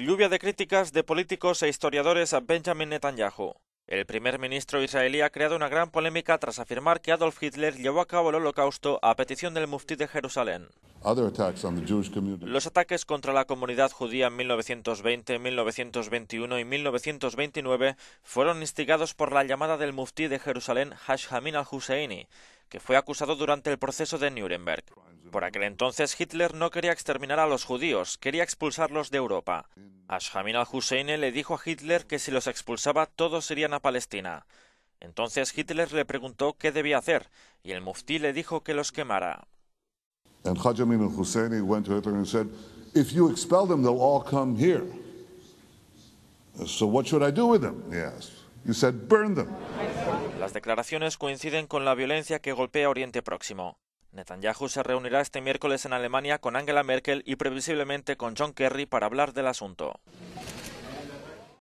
Lluvia de críticas de políticos e historiadores a Benjamin Netanyahu. El primer ministro israelí ha creado una gran polémica tras afirmar que Adolf Hitler llevó a cabo el Holocausto a petición del muftí de Jerusalén. Los ataques contra la comunidad judía en 1920, 1921 y 1929 fueron instigados por la llamada del muftí de Jerusalén Haj Amín al-Huseini, que fue acusado durante el proceso de Núremberg. Por aquel entonces Hitler no quería exterminar a los judíos, quería expulsarlos de Europa. Haj Amín al-Huseini le dijo a Hitler que si los expulsaba todos irían a Palestina. Entonces Hitler le preguntó qué debía hacer y el muftí le dijo que los quemara. Haj Amín al-Huseini went to Hitler and said, "If you expel them, they'll all come here. So what should I do with them?" He asked. He said, "Burn them." Las declaraciones coinciden con la violencia que golpea Oriente Próximo. Netanyahu se reunirá este miércoles en Alemania con Angela Merkel y previsiblemente con John Kerry para hablar del asunto.